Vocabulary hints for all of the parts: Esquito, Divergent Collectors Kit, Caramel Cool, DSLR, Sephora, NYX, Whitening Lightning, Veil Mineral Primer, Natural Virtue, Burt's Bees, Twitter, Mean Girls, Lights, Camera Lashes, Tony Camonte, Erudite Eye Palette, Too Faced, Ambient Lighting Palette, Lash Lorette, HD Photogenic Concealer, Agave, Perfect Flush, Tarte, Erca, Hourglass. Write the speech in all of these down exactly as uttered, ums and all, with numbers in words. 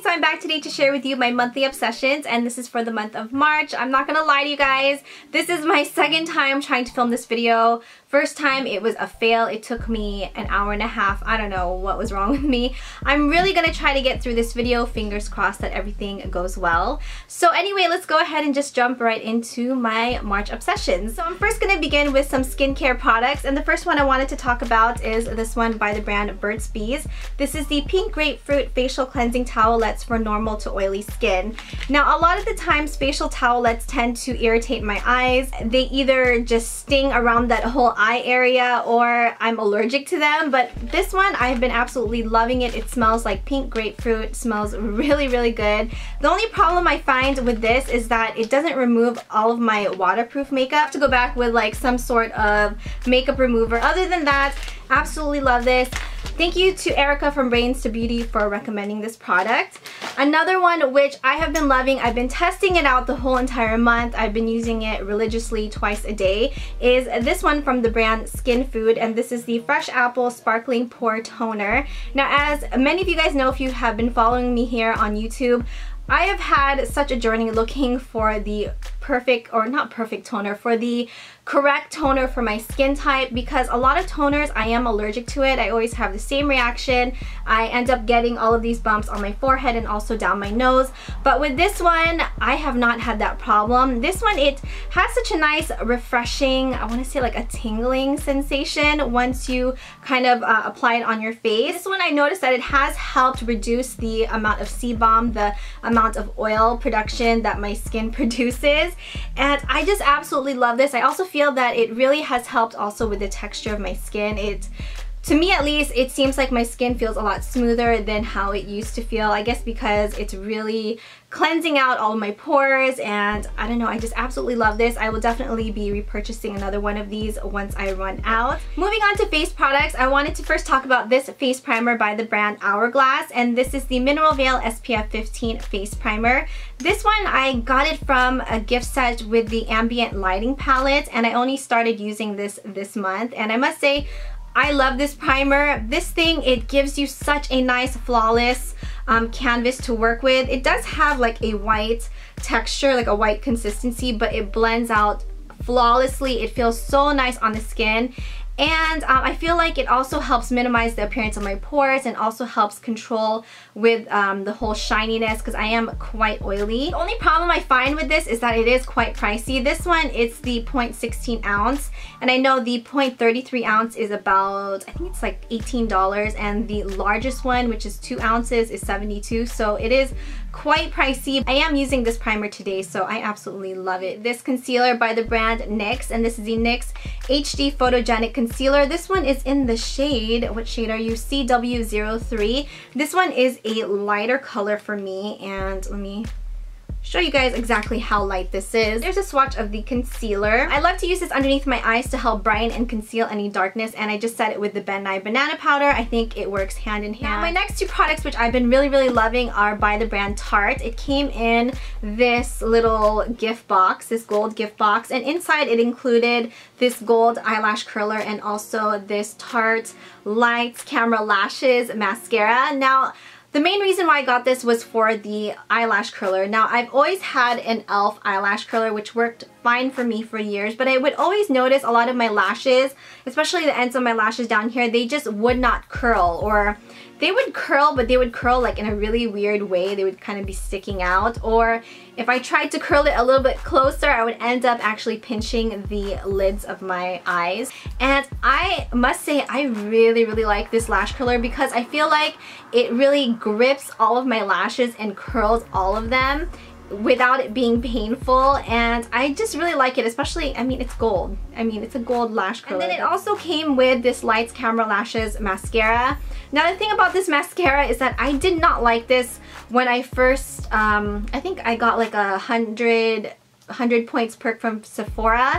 guys, so I'm back today to share with you my monthly obsessions, and this is for the month of March. I'm not gonna lie to you guys, this is my second time trying to film this video. First time it was a fail. It took me an hour and a half. I don't know what was wrong with me. I'm really gonna try to get through this video. Fingers crossed that everything goes well. So anyway, let's go ahead and just jump right into my March obsessions. So I'm first gonna begin with some skincare products, and the first one I wanted to talk about is this one by the brand Burt's Bees. This is the Pink Grapefruit Facial Cleansing Towelettes for normal to oily skin. Now a lot of the times facial towelettes tend to irritate my eyes. They either just sting around that whole eye area or I'm allergic to them, but this one I've been absolutely loving it. It smells like pink grapefruit, smells really really good. The only problem I find with this is that it doesn't remove all of my waterproof makeup. I have to go back with like some sort of makeup remover. Other than that, absolutely love this. Thank you to Erica from Brains to Beauty for recommending this product. Another one which I have been loving, I've been testing it out the whole entire month, I've been using it religiously twice a day, is this one from the brand Skin Food, and this is the Fresh Apple Sparkling Pore Toner. Now as many of you guys know if you have been following me here on YouTube, I have had such a journey looking for the perfect, or not perfect toner, for the correct toner for my skin type, because a lot of toners I am allergic to it. I always have the same reaction. I end up getting all of these bumps on my forehead and also down my nose, but with this one I have not had that problem. This one, it has such a nice refreshing, I want to say like a tingling sensation once you kind of uh, apply it on your face. This one I noticed that it has helped reduce the amount of sebum, the amount of oil production that my skin produces, and I just absolutely love this. I also feel that it really has helped also with the texture of my skin. It, to me at least, it seems like my skin feels a lot smoother than how it used to feel, I guess because it's really cleansing out all of my pores, and I don't know, I just absolutely love this. I will definitely be repurchasing another one of these once I run out. Moving on to face products, I wanted to first talk about this face primer by the brand Hourglass, and this is the Mineral Veil S P F fifteen face primer. This one I got it from a gift set with the Ambient Lighting Palette, and I only started using this this month, and I must say I love this primer. This thing, it gives you such a nice flawless Um, canvas to work with. It does have like a white texture, like a white consistency, but it blends out flawlessly. It feels so nice on the skin, and um, I feel like it also helps minimize the appearance of my pores and also helps control with um, the whole shininess, because I am quite oily. The only problem I find with this is that it is quite pricey. This one, it's the zero point one six ounce, and I know the zero point three three ounce is about, I think it's like eighteen dollars, and the largest one, which is two ounces, is seventy-two dollars, so it is quite pricey. I am using this primer today, so I absolutely love it. This concealer by the brand NYX, and this is the NYX H D Photogenic Concealer. This one is in the shade, what shade are you? C W zero three. This one is a lighter color for me, and let me show you guys exactly how light this is. There's a swatch of the concealer. I love to use this underneath my eyes to help brighten and conceal any darkness, and I just set it with the Ben Nye banana powder. I think it works hand in hand. Now, my next two products which I've been really really loving are by the brand Tarte. It came in this little gift box, this gold gift box, and inside it included this gold eyelash curler and also this Tarte Lights Camera Lashes mascara. Now the main reason why I got this was for the eyelash curler. Now I've always had an e l f eyelash curler which worked fine for me for years, but I would always notice a lot of my lashes, especially the ends of my lashes down here, they just would not curl, or they would curl but they would curl like in a really weird way. They would kind of be sticking out, or if I tried to curl it a little bit closer I would end up actually pinching the lids of my eyes. And I must say I really really like this lash curler because I feel like it really grips all of my lashes and curls all of them without it being painful, and I just really like it, especially, I mean, it's gold. I mean, it's a gold lash curler. And then it also came with this Lights Camera Lashes mascara. Now the thing about this mascara is that I did not like this when I first, um, I think I got like a hundred, hundred points perk from Sephora,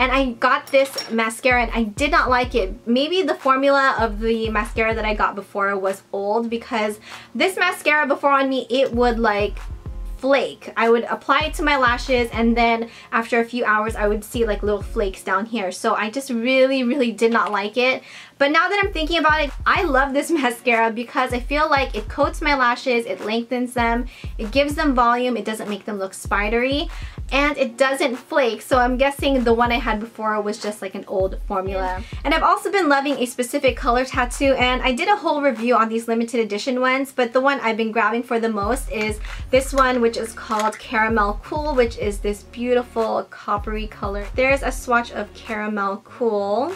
and I got this mascara and I did not like it. Maybe the formula of the mascara that I got before was old, because this mascara before on me, it would like flake. I would apply it to my lashes, and then after a few hours I would see like little flakes down here. So I just really really did not like it. But now that I'm thinking about it, I love this mascara because I feel like it coats my lashes, it lengthens them, it gives them volume, it doesn't make them look spidery, and it doesn't flake. So I'm guessing the one I had before was just like an old formula. And I've also been loving a specific color tattoo, and I did a whole review on these limited edition ones, but the one I've been grabbing for the most is this one, which is called Caramel Cool, which is this beautiful coppery color. There's a swatch of Caramel Cool.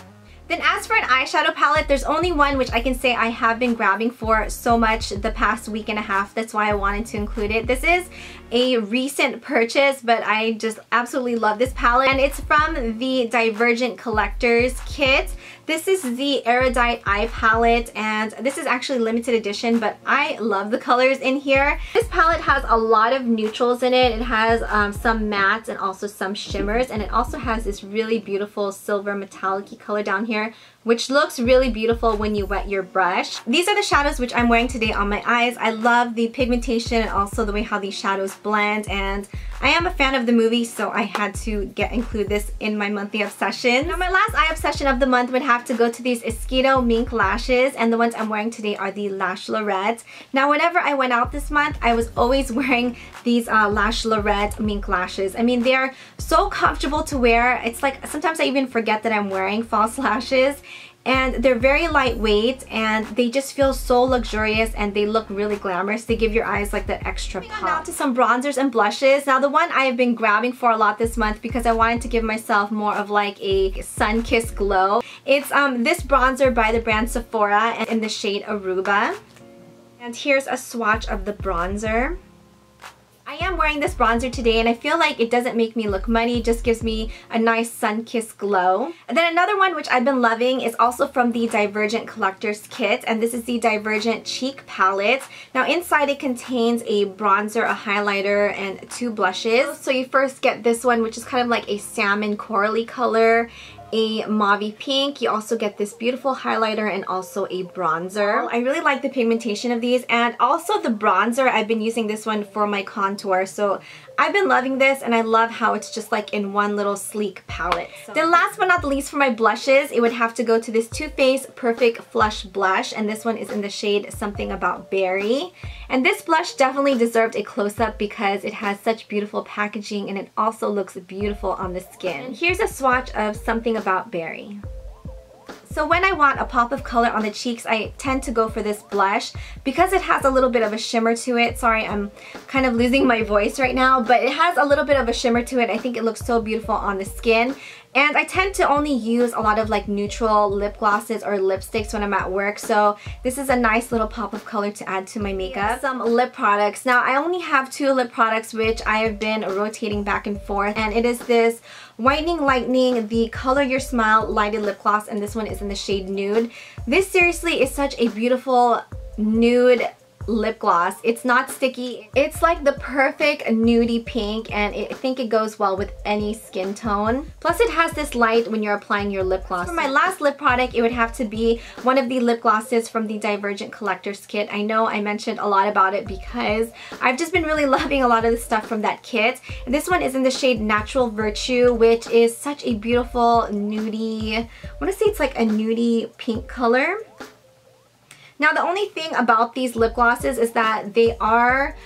Then as for an eyeshadow palette, there's only one which I can say I have been grabbing for so much the past week and a half. That's why I wanted to include it. This is a recent purchase, but I just absolutely love this palette. And it's from the Divergent Collectors Kit. This is the Erudite Eye Palette, and this is actually limited edition, but I love the colors in here. This palette has a lot of neutrals in it. It has um, some mattes and also some shimmers, and it also has this really beautiful silver metallic-y color down here, which looks really beautiful when you wet your brush. These are the shadows which I'm wearing today on my eyes. I love the pigmentation and also the way how these shadows blend, and I am a fan of the movie, so I had to get include this in my monthly obsession. Now my last eye obsession of the month would have to go to these Esquito Mink Lashes, and the ones I'm wearing today are the Lash Lorette. Now whenever I went out this month, I was always wearing these uh, Lash Lorette Mink Lashes. I mean, they are so comfortable to wear. It's like sometimes I even forget that I'm wearing false lashes. And they're very lightweight, and they just feel so luxurious, and they look really glamorous. They give your eyes like that extra pop. Now to some bronzers and blushes. Now the one I have been grabbing for a lot this month because I wanted to give myself more of like a sun-kissed glow. It's um, this bronzer by the brand Sephora and in the shade Aruba. And here's a swatch of the bronzer. I am wearing this bronzer today, and I feel like it doesn't make me look muddy, just gives me a nice sun-kissed glow. And then another one which I've been loving is also from the Divergent Collectors Kit, and this is the Divergent Cheek Palette. Now inside it contains a bronzer, a highlighter, and two blushes. So you first get this one, which is kind of like a salmon corally color, a mauvey pink. You also get this beautiful highlighter and also a bronzer. I really like the pigmentation of these, and also the bronzer. I've been using this one for my contour, so I've been loving this, and I love how it's just like in one little sleek palette. So. Then last but not least for my blushes, it would have to go to this Too Faced Perfect Flush Blush, and this one is in the shade Something About Berry. And this blush definitely deserved a close-up because it has such beautiful packaging, and it also looks beautiful on the skin. And here's a swatch of Something About Berry. So when I want a pop of color on the cheeks, I tend to go for this blush because it has a little bit of a shimmer to it. Sorry, I'm kind of losing my voice right now, but it has a little bit of a shimmer to it. I think it looks so beautiful on the skin. And I tend to only use a lot of like neutral lip glosses or lipsticks when I'm at work, so this is a nice little pop of color to add to my makeup. Some lip products. Now I only have two lip products which I have been rotating back and forth, and it is this Whitening Lightning, the Color Your Smile Lighted Lip Gloss, and this one is in the shade Nude. This seriously is such a beautiful nude lip gloss. It's not sticky. It's like the perfect nudie pink, and it, I think it goes well with any skin tone. Plus it has this light when you're applying your lip gloss. For my last lip product, it would have to be one of the lip glosses from the Divergent Collectors Kit. I know I mentioned a lot about it because I've just been really loving a lot of the stuff from that kit. And this one is in the shade Natural Virtue, which is such a beautiful nudie, I want to say it's like a nudie pink color. Now the only thing about these lip glosses is that they are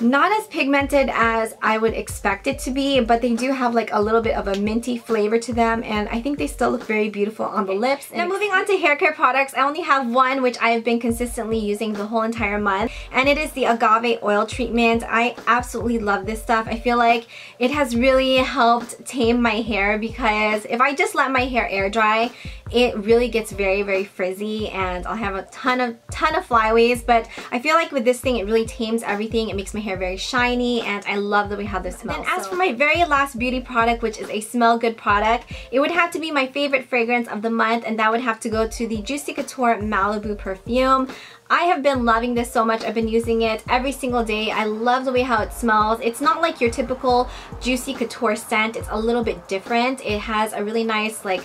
not as pigmented as I would expect it to be, but they do have like a little bit of a minty flavor to them, and I think they still look very beautiful on the lips. Now moving on to hair care products, I only have one which I have been consistently using the whole entire month, and it is the Agave Oil Treatment. I absolutely love this stuff. I feel like it has really helped tame my hair because if I just let my hair air dry, it really gets very very frizzy, and I'll have a ton of ton of flyaways, but I feel like with this thing it really tames everything. It makes my hair very shiny, and I love the way how this smells. And as for my very last beauty product, which is a smell good product, it would have to be my favorite fragrance of the month, and that would have to go to the Juicy Couture Malibu perfume. I have been loving this so much. I've been using it every single day. I love the way how it smells. It's not like your typical Juicy Couture scent. It's a little bit different. It has a really nice like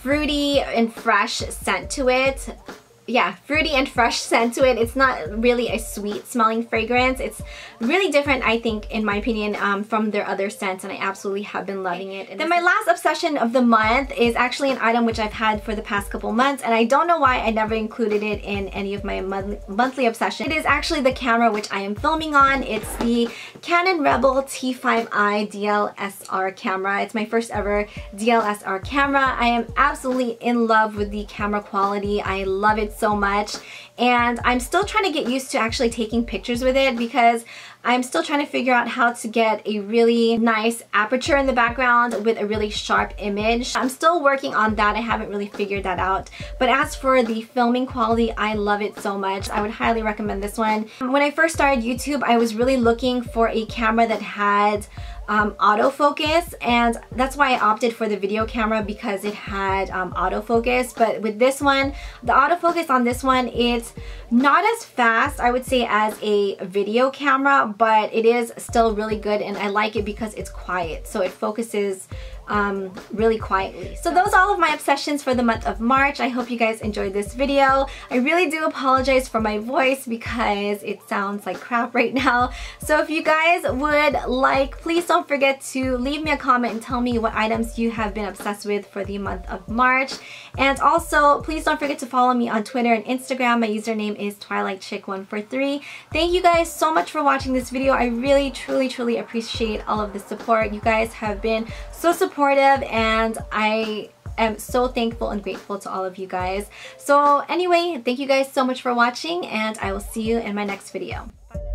fruity and fresh scent to it. yeah, fruity and fresh scent to it. It's not really a sweet smelling fragrance. It's really different, I think, in my opinion, um, from their other scents, and I absolutely have been loving it. And then my last obsession of the month is actually an item which I've had for the past couple months, and I don't know why I never included it in any of my month monthly obsessions. It is actually the camera which I am filming on. It's the Canon Rebel T five i D L S R camera. It's my first ever D L S R camera. I am absolutely in love with the camera quality. I love it so much, and I'm still trying to get used to actually taking pictures with it because I'm still trying to figure out how to get a really nice aperture in the background with a really sharp image. I'm still working on that. I haven't really figured that out. But as for the filming quality, I love it so much. I would highly recommend this one. When I first started YouTube, I was really looking for a camera that had Um, autofocus, and that's why I opted for the video camera because it had um, autofocus. But with this one, the autofocus on this one, it's not as fast, I would say, as a video camera, but it is still really good, and I like it because it's quiet, so it focuses Um, really quietly. So those are all of my obsessions for the month of March. I hope you guys enjoyed this video. I really do apologize for my voice because it sounds like crap right now. So if you guys would like, please don't forget to leave me a comment and tell me what items you have been obsessed with for the month of March. And also, please don't forget to follow me on Twitter and Instagram. My username is Twilight Chic one four three. Thank you guys so much for watching this video. I really, truly, truly appreciate all of the support. You guys have been so supportive, and I am so thankful and grateful to all of you guys. So anyway, thank you guys so much for watching, and I will see you in my next video. Bye.